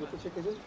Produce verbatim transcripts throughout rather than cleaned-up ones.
Nasıl çekeceğiz?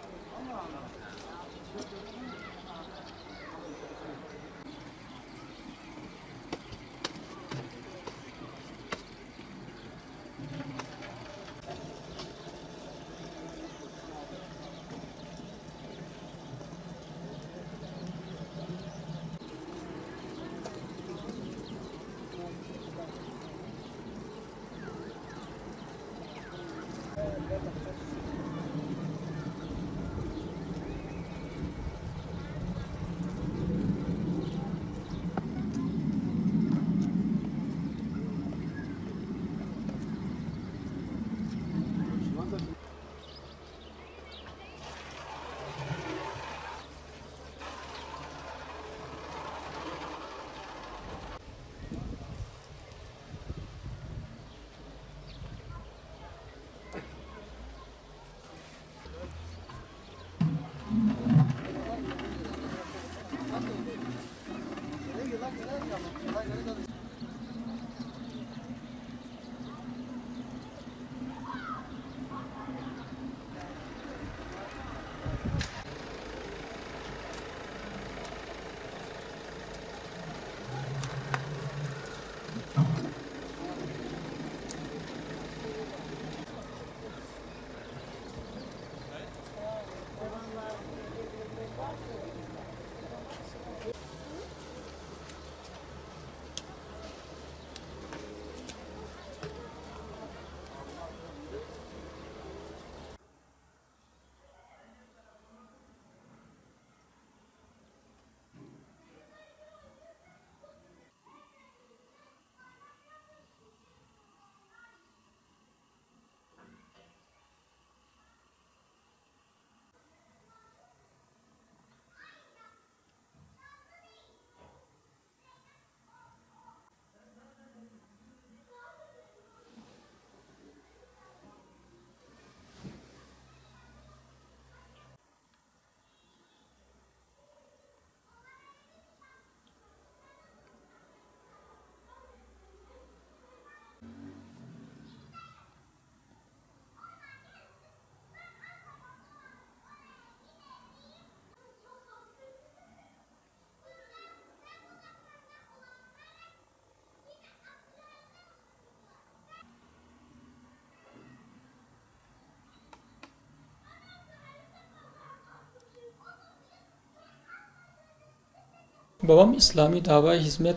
Babam İslami davaya hizmet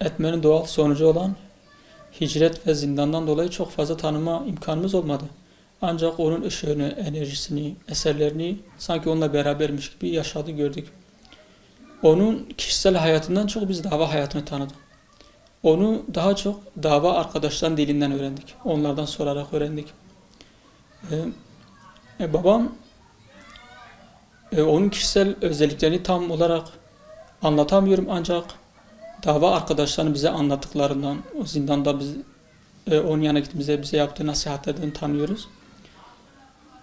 etmenin doğal sonucu olan hicret ve zindandan dolayı çok fazla tanıma imkanımız olmadı. Ancak onun ışığını, enerjisini, eserlerini sanki onunla berabermiş gibi yaşadı, gördük. Onun kişisel hayatından çok biz dava hayatını tanıdık. Onu daha çok dava arkadaşların dilinden öğrendik. Onlardan sorarak öğrendik. Ee, e, babam e, onun kişisel özelliklerini tam olarak anlatamıyorum, ancak dava arkadaşlarının bize anlattıklarından, o zindanda biz, e, onun yanına gittiğimizde bize yaptığı nasihatlerden tanıyoruz.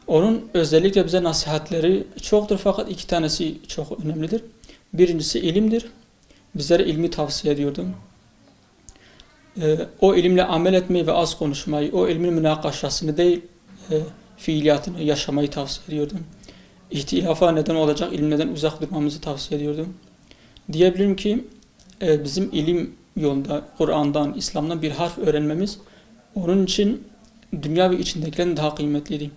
Onun özellikle bize nasihatleri çoktur, fakat iki tanesi çok önemlidir. Birincisi ilimdir. Bizlere ilmi tavsiye ediyordum. E, o ilimle amel etmeyi ve az konuşmayı, o ilmin münakaşasını değil, e, fiiliyatını, yaşamayı tavsiye ediyordum. İhtilafa neden olacak ilimden uzak durmamızı tavsiye ediyordum. Diyebilirim ki bizim ilim yolunda, Kur'an'dan, İslam'dan bir harf öğrenmemiz onun için dünya ve içindekilerin daha kıymetliydi.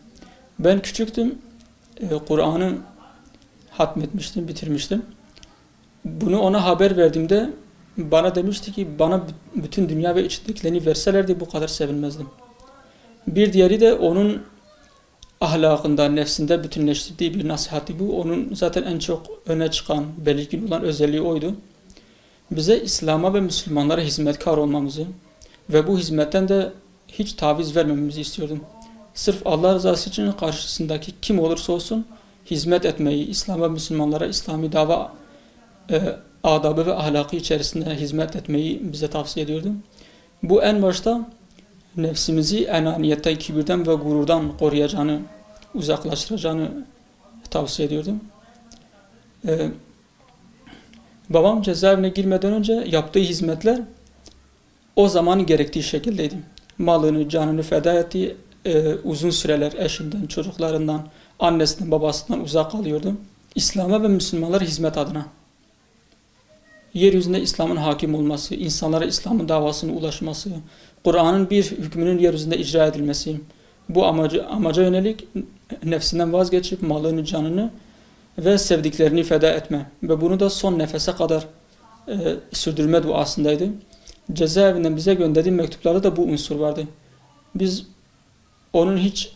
Ben küçüktüm, Kur'an'ı hatmetmiştim, bitirmiştim. Bunu ona haber verdiğimde bana demişti ki, bana bütün dünya ve içindekilerini verselerdi bu kadar sevinmezdim. Bir diğeri de onun ahlakında, nefsinde bütünleştirdiği bir nasihati bu. Onun zaten en çok öne çıkan, belirgin olan özelliği oydu. Bize İslam'a ve Müslümanlara hizmetkar olmamızı ve bu hizmetten de hiç taviz vermemizi istiyordum. Sırf Allah rızası için karşısındaki kim olursa olsun hizmet etmeyi, İslam'a, Müslümanlara, İslami dava e, adabı ve ahlakı içerisinde hizmet etmeyi bize tavsiye ediyordum. Bu en başta nefsimizi enaniyetten, kibirden ve gururdan koruyacağını, uzaklaştıracağını tavsiye ediyordum. Ee, babam cezaevine girmeden önce yaptığı hizmetler o zamanın gerektiği şekildeydi. Malını, canını feda etti. Ee, uzun süreler eşinden, çocuklarından, annesinden babasından uzak kalıyordu. İslam'a ve Müslümanlara hizmet adına. Yeryüzünde İslam'ın hakim olması, insanlara İslam'ın davasına ulaşması, Kur'an'ın bir hükmünün yeryüzünde icra edilmesi, bu amaca, amaca yönelik nefsinden vazgeçip malını, canını ve sevdiklerini feda etme ve bunu da son nefese kadar e, sürdürme duasındaydı. Cezaevinden bize gönderdiği mektuplarda da bu unsur vardı. Biz onun hiç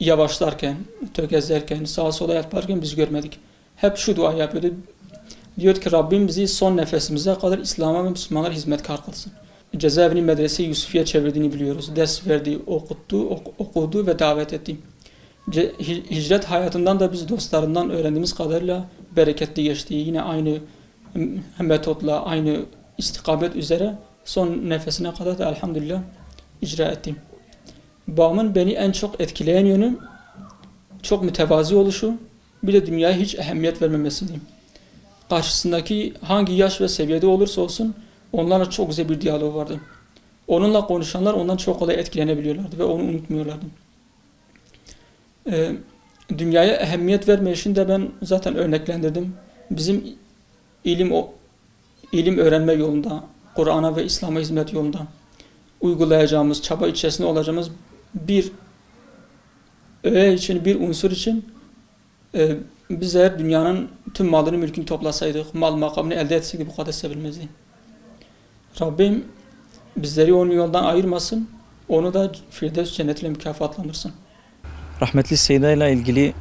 yavaşlarken, tökezlerken, sağa sola yaparken biz görmedik. Hep şu dua yapıyordu. Diyor ki Rabbim bizi son nefesimize kadar İslam'a ve Müslümanlara hizmetkar kılsın. Cezaevini medreseyi Yusufiye çevirdiğini biliyoruz. Ders verdi, okuttu, ok okudu ve davet etti. Ce hicret hayatından da biz dostlarından öğrendiğimiz kadarıyla bereketli geçti. Yine aynı metotla, aynı istikamet üzere son nefesine kadar da elhamdülillah icra etti. Babamın beni en çok etkileyen yönü çok mütevazi oluşu, bir de dünyaya hiç ehemmiyet vermemesiydi. Karşısındaki hangi yaş ve seviyede olursa olsun onlarla çok güzel bir diyalog vardı. Onunla konuşanlar ondan çok kolay etkilenebiliyorlardı ve onu unutmuyorlardı. Ee, dünyaya ehemmiyet vermeyişini de ben zaten örneklendirdim. Bizim ilim, o, ilim öğrenme yolunda, Kur'an'a ve İslam'a hizmet yolunda uygulayacağımız, çaba içerisinde olacağımız bir öğe için, bir unsur için e, biz eğer dünyanın tüm malını, mülkünü toplasaydık, mal makamını elde etseydik bu kadar sevilmezdi. Rabbim bizleri onun yoldan ayırmasın, onu da Firdevs cennetiyle mükafatlandırsın. Rahmetli Seyda ile ilgili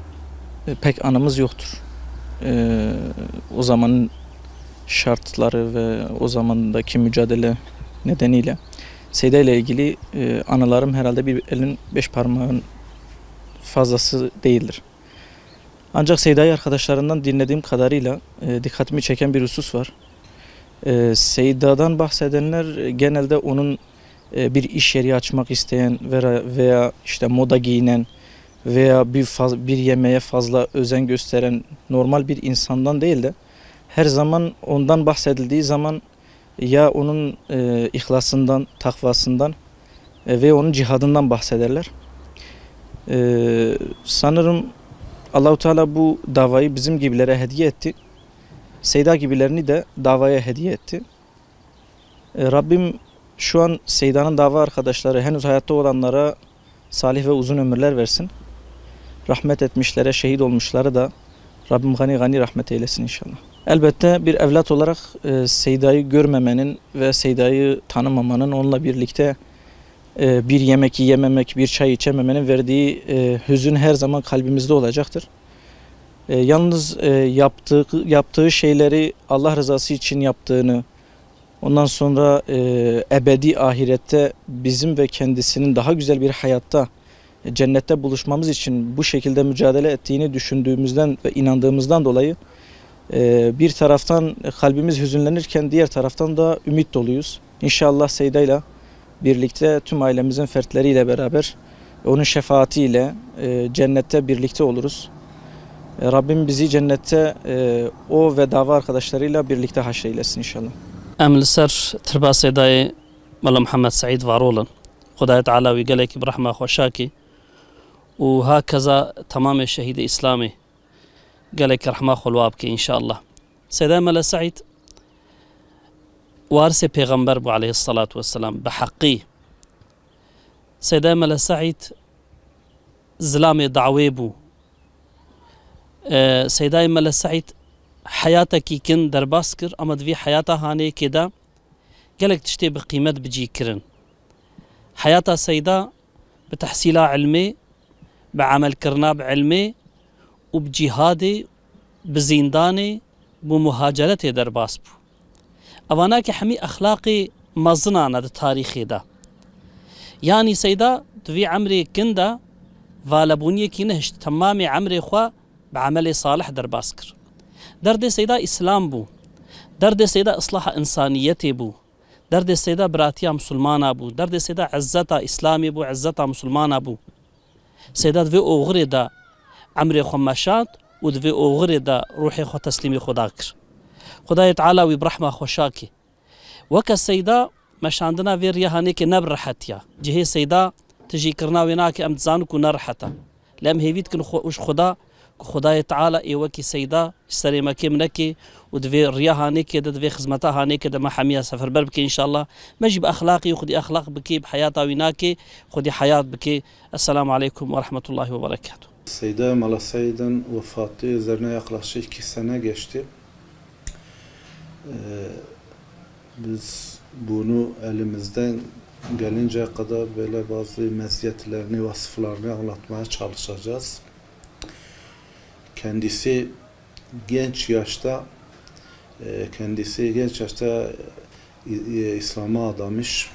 pek anımız yoktur. Ee, o zamanın şartları ve o zamandaki mücadele nedeniyle Seyda ile ilgili e, anılarım herhalde bir elin beş parmağın fazlası değildir. Ancak Seyda'yı arkadaşlarından dinlediğim kadarıyla e, dikkatimi çeken bir husus var. E, Seyda'dan bahsedenler genelde onun e, bir iş yeri açmak isteyen veya, veya işte moda giyinen veya bir, faz, bir yemeğe fazla özen gösteren normal bir insandan değil de her zaman ondan bahsedildiği zaman ya onun e, ihlasından, takvasından e, ve onun cihadından bahsederler. E, sanırım Allah-u Teala bu davayı bizim gibilere hediye etti. Seyda gibilerini de davaya hediye etti. E, Rabbim şu an Seyda'nın dava arkadaşları, henüz hayatta olanlara salih ve uzun ömürler versin. Rahmet etmişlere, şehit olmuşları da Rabbim gani gani rahmet eylesin inşallah. Elbette bir evlat olarak e, Seyda'yı görmemenin ve Seyda'yı tanımamanın, onunla birlikte e, bir yemek yememek, bir çay içememenin verdiği e, hüzün her zaman kalbimizde olacaktır. E, yalnız e, yaptığı, yaptığı şeyleri Allah rızası için yaptığını, ondan sonra e, ebedi ahirette bizim ve kendisinin daha güzel bir hayatta, cennette buluşmamız için bu şekilde mücadele ettiğini düşündüğümüzden ve inandığımızdan dolayı bir taraftan kalbimiz hüzünlenirken diğer taraftan da ümit doluyuz. İnşallah Seyda'yla birlikte tüm ailemizin fertleriyle beraber onun şefaatiyle cennette birlikte oluruz. Rabbim bizi cennette o ve dava arkadaşlarıyla birlikte haşreylesin inşallah. Emlisar tırba Seyda'yı Molla Muhammed Said Varol'un Kudayet Ala ve gelek brahma hoşaki و هكذا تمام شهيد إسلامي قالك رحمه خلوابك إن شاء الله سيدنا ملا سعيد وارث پیغمبر عليه الصلاة والسلام بحقي سيدنا ملا سعيد زلام دعويبو سيدنا ملا سعيد حياتك كن درباسكر أما في حياته هاني كده قالك تشتي بقيمة بجيكرن حياته سيدنا بتحصيلها علمي بعمل كرنا بعلمي وبجهادي بزنداني بمهاجرتي در باسبو اواناك حمي اخلاقي مزنانه تاريخي دا يعني سيدا في عمري كندا فالابونيه كي نهشت تمامي عمري خوا بعملي صالح در باسكر درد سيدا اسلام بو درد سيدا اصلاح انسانيتي بو درد سيدا براتيا مسلمانه بو درد سيدا عزتا اسلامي بو عزتا مسلمانه بو سيدات في اوغري دا عمري خو مشات و في اوغري دا روحي خو تسليمي خداكر خداي تعالى و برحمه خوشاكي وك السيده مش عندنا في ريها نيكي نبرحت يا جهي سيده تجي كرنا ويناكي ام تزانكو نرحتها لمهیوید کن خوش خدا خدای تعالی ایوا کی سیدا سری مکیم نکی و دوی ریاه نکی دو دوی خدمتها نکی دو محمیا سفر بر بکی انشالله مجب اخلاقی خودی اخلاق بکی بحیات آویناکی خودی حیات بکی السلام علیکم و رحمت الله و برکاته. Saide Molla Said'in vefatı üzerine yaklaşık iki sene geçti. Ee, biz bunu elimizden gelinceye kadar böyle bazı meziyetlerini, vasıflarını anlatmaya çalışacağız. Kendisi genç yaşta, kendisi genç yaşta İslam'a adamış.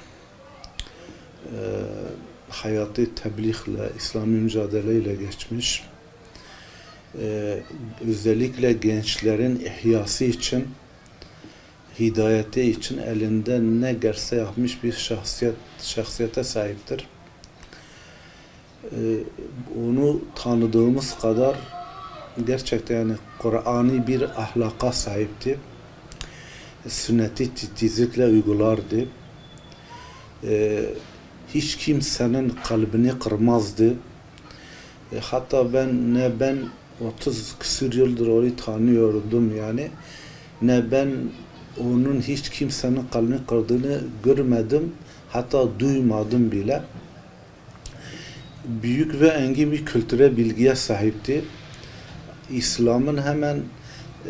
Ee, hayatı tebliğle, İslam mücadeleyle geçmiş. Ee, özellikle gençlerin ihyası için, hidayeti için elinden ne gelse yapmış bir şahsiyet, şahsiyete sahiptir. Ee, onu tanıdığımız kadar gerçekten yani Kur'an'ı bir ahlaka sahipti. Sünneti titizlikle uygulardı. Ee, Hiç kimsenin kalbini kırmazdı. E, hatta ben ne ben otuz küsur yıldır onu tanıyordum yani. Ne ben onun hiç kimsenin kalbini kırdığını görmedim. Hatta duymadım bile. Büyük ve engin bir kültüre, bilgiye sahipti. İslam'ın hemen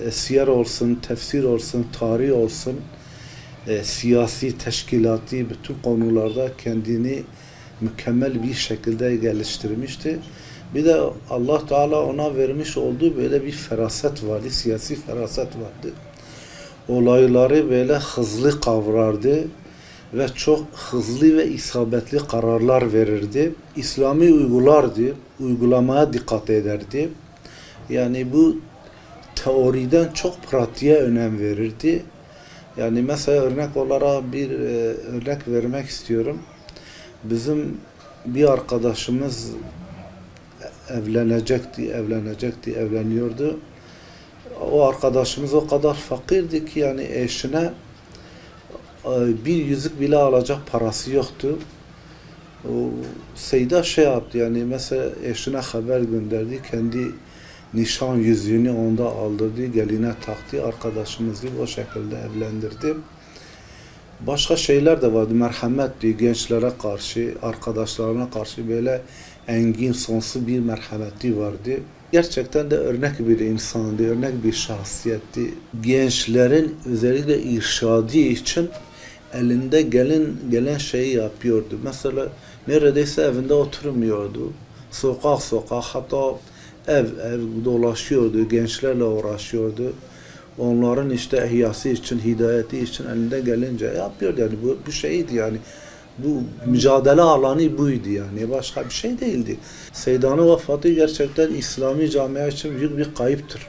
e, siyer olsun, tefsir olsun, tarih olsun, E, siyasi, teşkilati bütün konularda kendini mükemmel bir şekilde geliştirmişti. Bir de Allah Teala ona vermiş olduğu böyle bir feraset vardı, siyasi feraset vardı. Olayları böyle hızlı kavrardı ve çok hızlı ve isabetli kararlar verirdi. İslam'ı uygulardı, uygulamaya dikkat ederdi. Yani bu teoriden çok pratiğe önem verirdi. Yani mesela örnek olarak bir e, örnek vermek istiyorum. Bizim bir arkadaşımız evlenecekti, evlenecekti, evleniyordu. O arkadaşımız o kadar fakirdi ki yani eşine e, bir yüzük bile alacak parası yoktu. O, Seyda şey yaptı yani mesela eşine haber gönderdi, kendi nişan yüzüğünü onda aldırdı, geline taktı, arkadaşımızı o şekilde evlendirdi. Başka şeyler de vardı, merhametli gençlere karşı, arkadaşlarına karşı böyle engin, sonsuz bir merhameti vardı. Gerçekten de örnek bir insandı, örnek bir şahsiyetti. Gençlerin özellikle irşadı için elinde gelin, gelen şeyi yapıyordu. Mesela neredeyse evinde oturmuyordu, sokak sokak hatta ev ev dolaşıyordu, gençlerle uğraşıyordu. Onların işte ihyası için, hidayeti için elinde gelince yapıyordu. Yani bu, bu şeydi yani. Bu mücadele alanı buydu yani. Başka bir şey değildi. Seydan'ın vefatı gerçekten İslami camia için büyük bir kayıptır.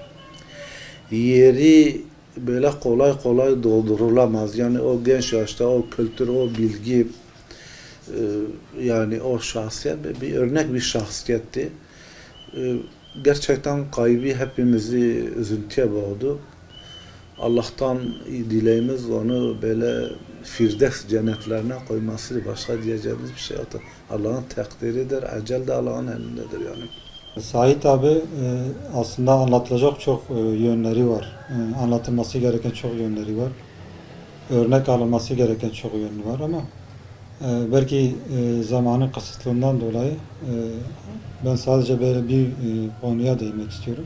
Yeri böyle kolay kolay doldurulamaz. Yani o genç yaşta o kültür, o bilgi, yani o şahsiyet bir örnek bir şahsiyetti. Gerçekten kaybı hepimizi üzüntüye boğdu. Allah'tan dileğimiz onu böyle Firdevs cennetlerine koymasıdır. Başka diyeceğimiz bir şey yoktur. Allah'ın takdiridir, ecel de Allah'ın elindedir yani. Said abi aslında anlatılacak çok yönleri var. Anlatılması gereken çok yönleri var. Örnek alınması gereken çok yönü var ama belki zamanın kısıtlığından dolayı ben sadece böyle bir konuya değinmek istiyorum.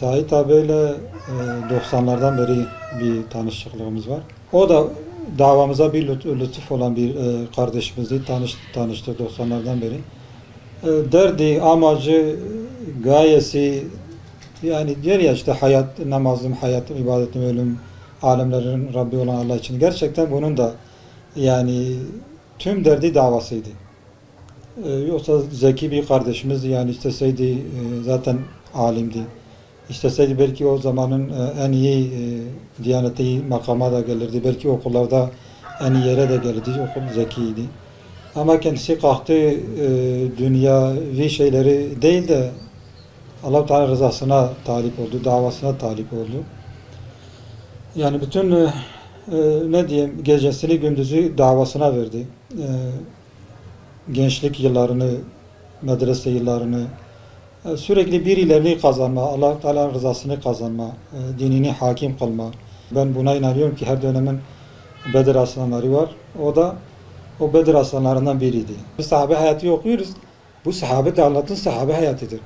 Said abiyle doksanlardan beri bir tanışıklığımız var. O da davamıza bir lütuf olan bir kardeşimizdi, tanıştık doksanlardan beri. Derdi, amacı, gayesi, yani diğer ya işte hayat, namazım, hayatım, ibadetim, ölüm, alemlerin Rabbi olan Allah için. Gerçekten bunun da yani tüm derdi davasıydı. Ee, yoksa zeki bir kardeşimizdi yani isteseydi e, zaten alimdi. İsteseydi belki o zamanın e, en iyi e, diyaneti makama da gelirdi. Belki okullarda en iyi yere de gelirdi. Okul zekiydi. Ama kendisi kalktı e, dünyavi şeyleri değil de Allah-u Teala rızasına talip oldu, davasına talip oldu. Yani bütün e, Ee, ne diyeyim, gecesini gündüzü davasına verdi. Ee, gençlik yıllarını medrese yıllarını sürekli bir ilerliği kazanma, Allah-u Teala rızasını kazanma, dinini hakim kılma. Ben buna inanıyorum ki her dönemin Bedir aslanları var. O da o Bedir aslanlarından biriydi. Biz sahabe hayatı okuyoruz. Bu sahabe de anlatın sahabe hayatıdır.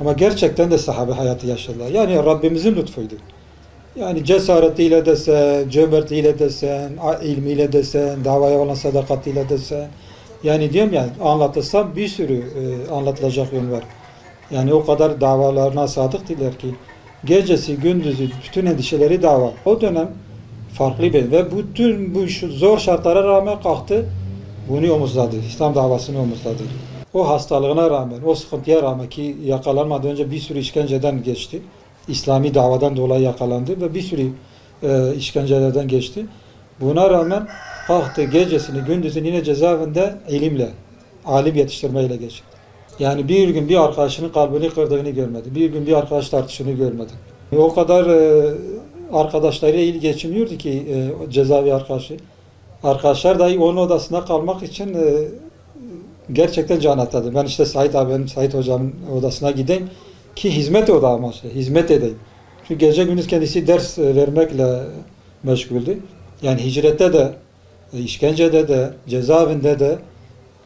Ama gerçekten de sahabe hayatı yaşadılar. Yani Rabbimizin lütfuydu. Yani cesaretiyle desen, cömertliğiyle desen, ilmiyle desen, davaya olan sadakatiyle desen. Yani diyorum ya, anlatırsam bir sürü e, anlatılacak yön var. Yani o kadar davalarına sadık değiller ki. Gecesi, gündüzü, bütün endişeleri dava. O dönem farklı bir ve bütün bu zor şartlara rağmen kalktı. Bunu omuzladı. İslam davasını omuzladı. O hastalığına rağmen, o sıkıntıya rağmen ki yakalanmadan önce bir sürü işkenceden geçti. İslami davadan dolayı yakalandı ve bir sürü e, işkencelerden geçti. Buna rağmen kalktı, gecesini, gündüzünü yine cezaevinde ilimle, alim yetiştirmeyle geçirdi. Yani bir gün bir arkadaşının kalbini kırdığını görmedi. Bir gün bir arkadaş tartışını görmedi. O kadar e, arkadaşlarıyla iyi geçiniyordu ki e, cezaevi arkadaşı. Arkadaşlar dahi onun odasında kalmak için e, gerçekten can atadı. Ben işte Said abim, Said hocamın odasına gideyim ki hizmet oda amaçlı, hizmet edeyim. Çünkü gece gündüz kendisi ders vermekle meşguldü. Yani hicrette de, işkencede de, cezaevinde de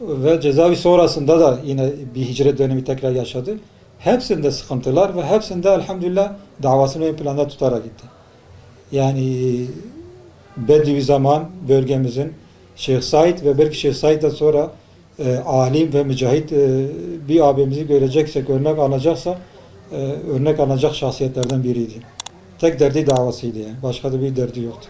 ve cezaevi sonrasında da yine bir hicret dönemi tekrar yaşadı. Hepsinde sıkıntılar ve hepsinde elhamdülillah davasını ön planda tutarak gitti. Yani Bediüzzaman bölgemizin Şeyh Said ve belki Şeyh Said'den sonra E, alim ve mücahit e, bir abimizi göreceksek, örnek alacaksa e, örnek alacak şahsiyetlerden biriydi. Tek derdi davasıydı yani. Başka da bir derdi yoktu.